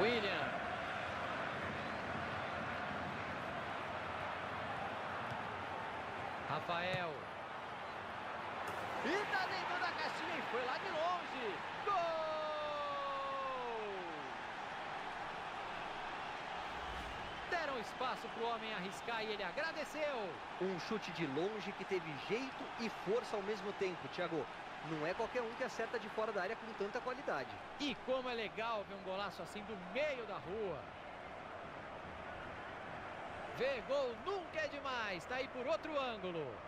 William. Rafael. E tá dentro da caixinha e foi lá de longe. Gol! Deram espaço pro homem arriscar e ele agradeceu. Um chute de longe que teve jeito e força ao mesmo tempo, Thiago. Não é qualquer um que acerta de fora da área com tanta qualidade. E como é legal ver um golaço assim do meio da rua. Ver gol nunca é demais. Tá aí por outro ângulo.